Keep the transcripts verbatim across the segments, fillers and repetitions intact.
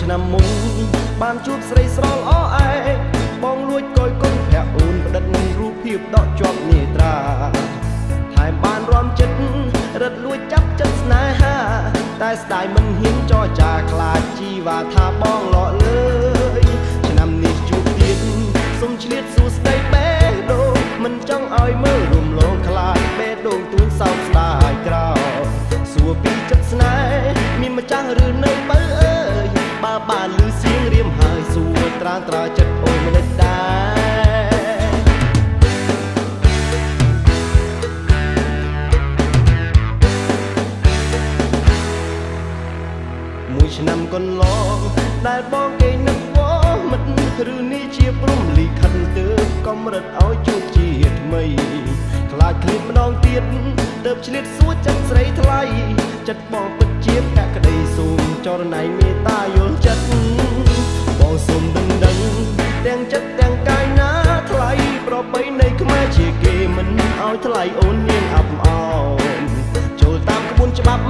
ឆ្នាំមុនបានជួបស្រីស្រលអអែកបងលួចកយគុណភ័ក្រអូនប្រដិតនឹងរូបភាពដកជាប់នេត្រាថែមបានរំចិត្តរត់លួចចាប់ចិត្តស្នេហាតែស្ដាយមិនហ៊ានចរចាខ្លាចជីវ៉ាថាបងលក់លើយឆ្នាំនេះជួបទៀតសុំឆ្លៀតសួស្ដីបេះដូងមិនចង់ឲ្យមើលរំលងខ្លាចបេះដូងទួញសោកស្ដាយក្រោយសួរពីចិត្តស្នេហ៍មានម្ចាស់ឬនៅបើអើយបើបានឮសៀងរៀមហើយសួរត្រាងត្រាចិត្តអូនមិនដែរឆ្នាំកន្លងដែលបងគេនឹកវមិនឬនេះជាព្រំលិខិតទើបកំរិតឲ្យជួបជាថ្មីខ្លាចឃ្លាតម្ដងទៀតទើបឆ្លៀតសួរចិត្តស្រីថ្លៃចិត្តបងពិតជាភក្តីសូមចរណៃមេត្តាយល់ចិត្តបងសូមដឹងដឹងទាំងចិត្តទាំងកាយណាថ្លៃប្រពៃណីខ្មែរជាគេមិនឲ្យថ្លៃអូននាងអាប់អោនចូលតាមក្បួនច្បាប់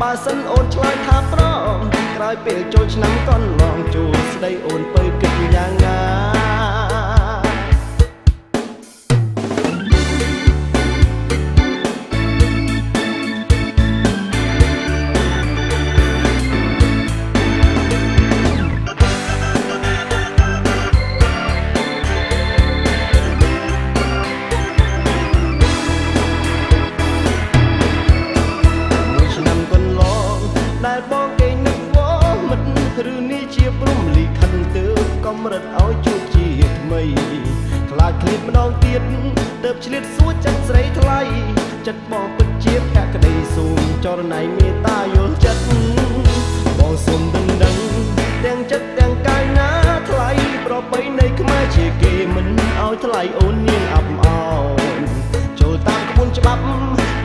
បើសិនអូនឆ្លើយថាប្រក្រោយពេលចូលឆ្នាំកន្លងជួបស្ដីអូនពើគិតយ៉ាងណា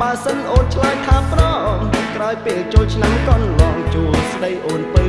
បើសិនអូនឆ្លើយថាប្រងក្រោយពេលចូលឆ្នាំកន្លងជួស្ដីអូនពើ